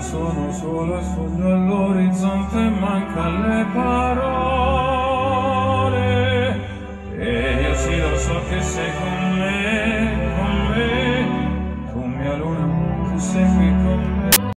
Sono sola sull'orizzonte, manca le parole, e io sì lo so che sei con me, con me, come a luna, tu segui con me.